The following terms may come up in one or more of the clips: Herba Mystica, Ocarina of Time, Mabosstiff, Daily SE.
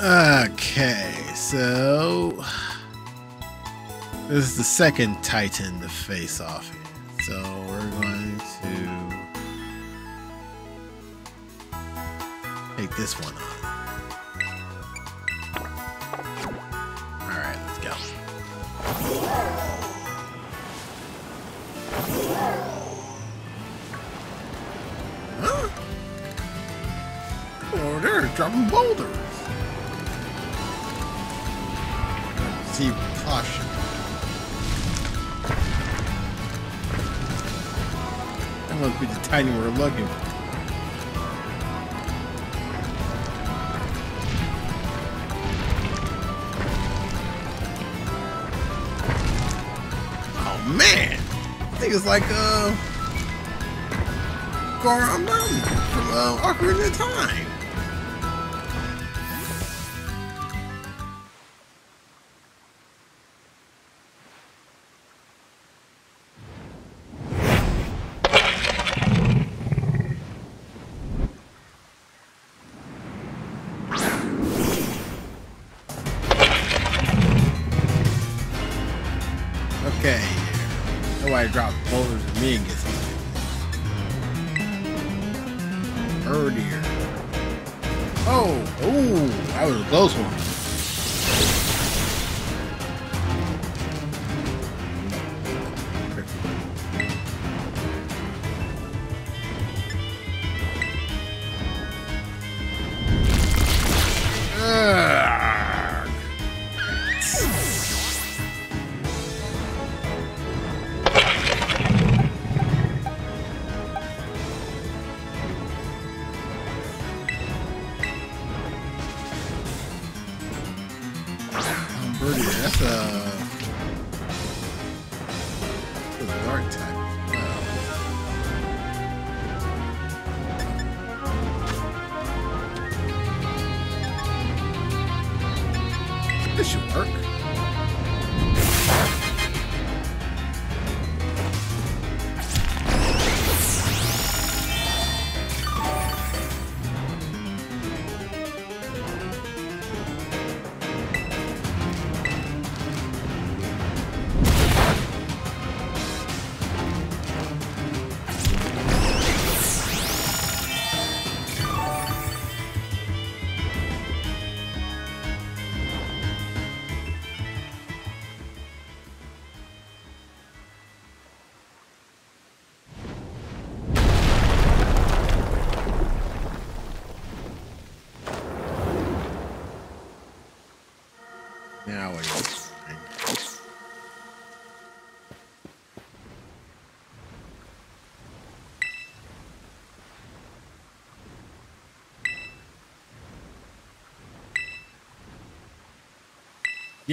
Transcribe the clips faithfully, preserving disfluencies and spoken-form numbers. Okay, so this is the second Titan to face off here. So we're going to take this one on. Alright, let's go. Huh? Oh, they're dropping boulders. See caution. That must be the Titan we're looking for. Man, I think it's like uh, Garon Mountain from uh, Ocarina of Time. Okay. Nobody dropped boulders at me and gets me. Earlier. Oh, ooh, that was a close one. Ugh. Birdie, that's a, a dark type. Wow. This should work. Now we go.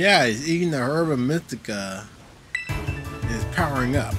Yeah, he's eating the Herba Mystica. Is powering up.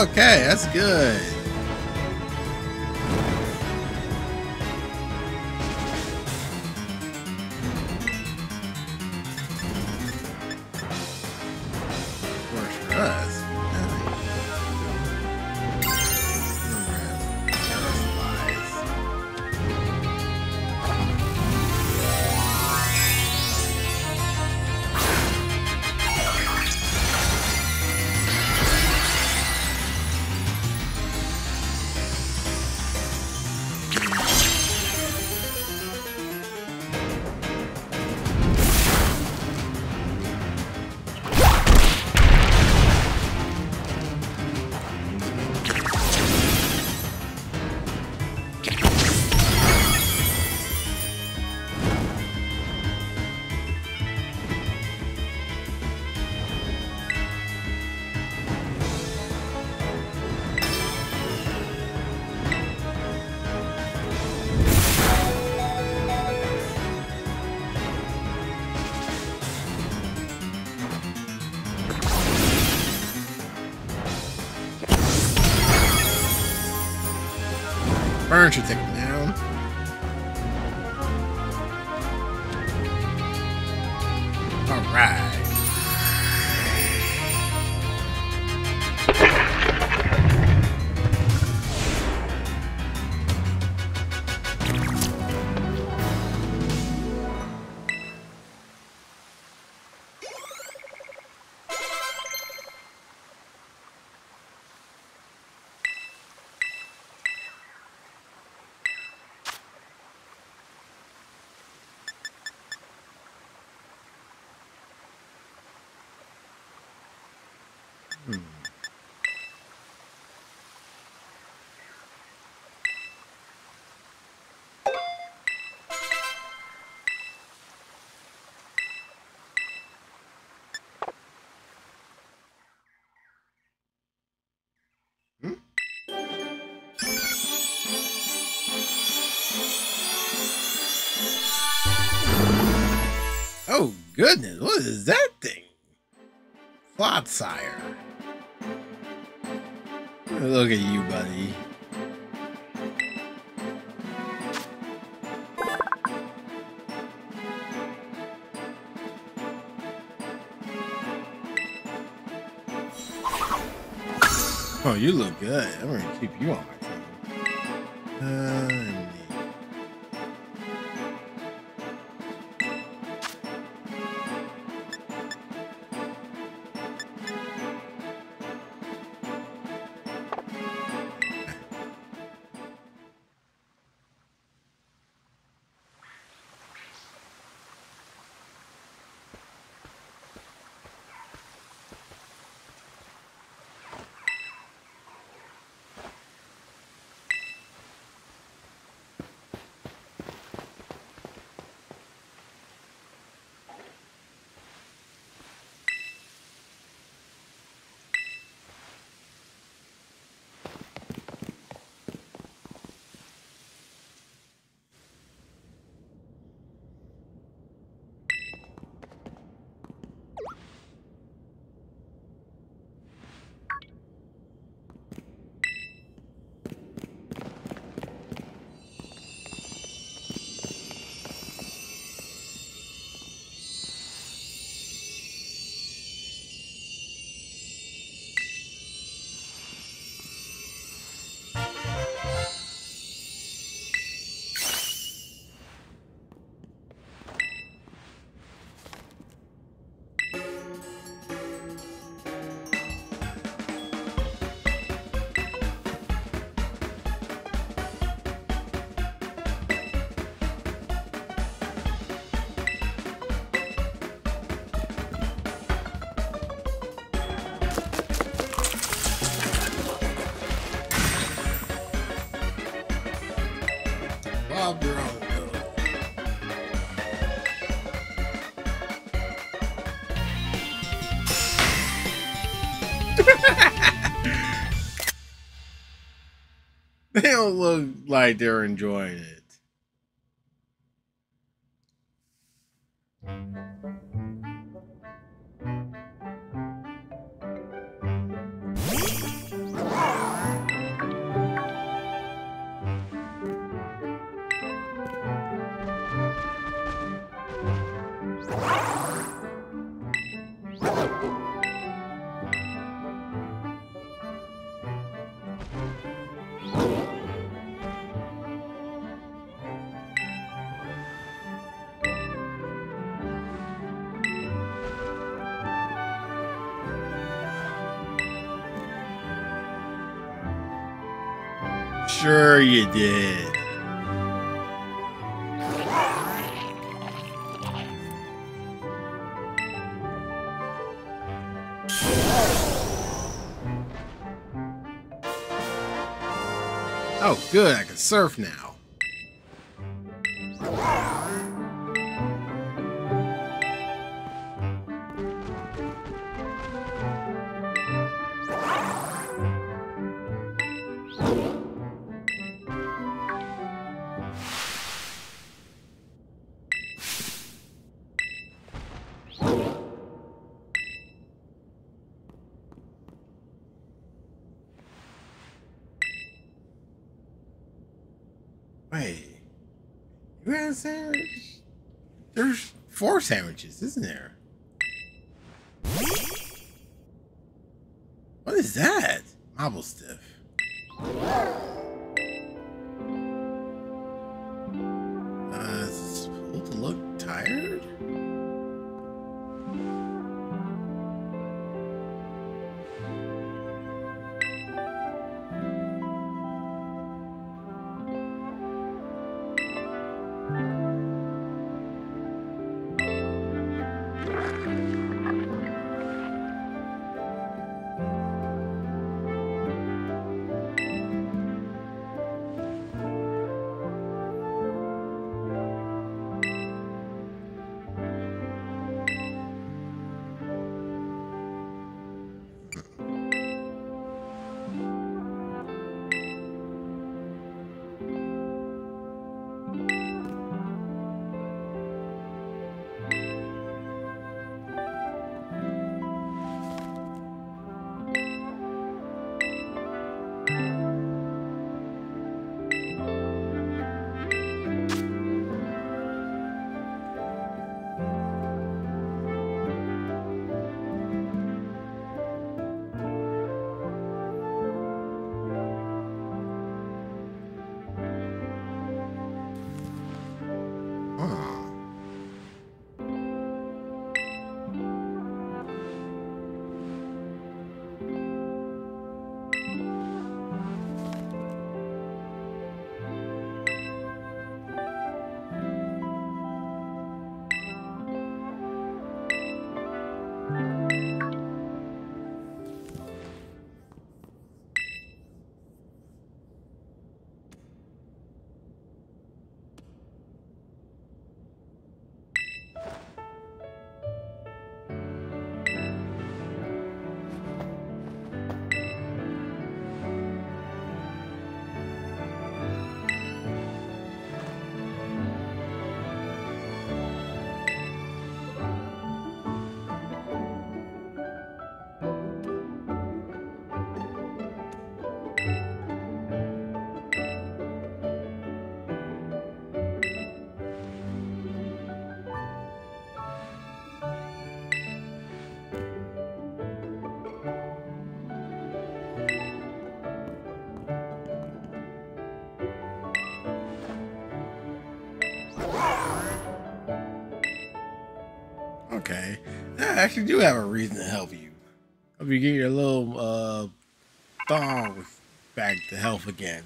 Okay, that's good. aren't you thinking now? Alright. Oh, goodness, what is that thing? Flotsire. Look at you, buddy. Oh, you look good. I'm gonna keep you on my team. Uh, they don't look like they're enjoying it. Sure you did. Oh, good, I can surf now. Wait. You had a sandwich? There's four sandwiches, isn't there? What is that? Mabosstiff. Uh, is it supposed to look tired? Okay, I actually do have a reason to help you. Help you get your little uh, thong back to health again.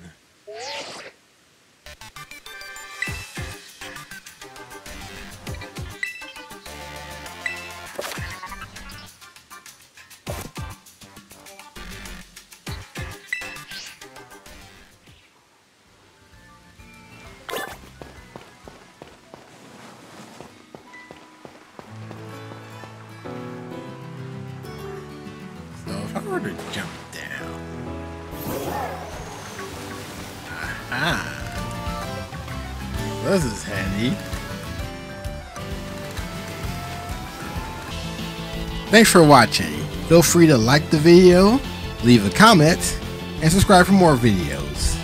Thanks for watching. Feel free to like the video, leave a comment, and subscribe for more videos.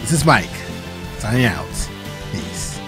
This is Mike, signing out. Peace.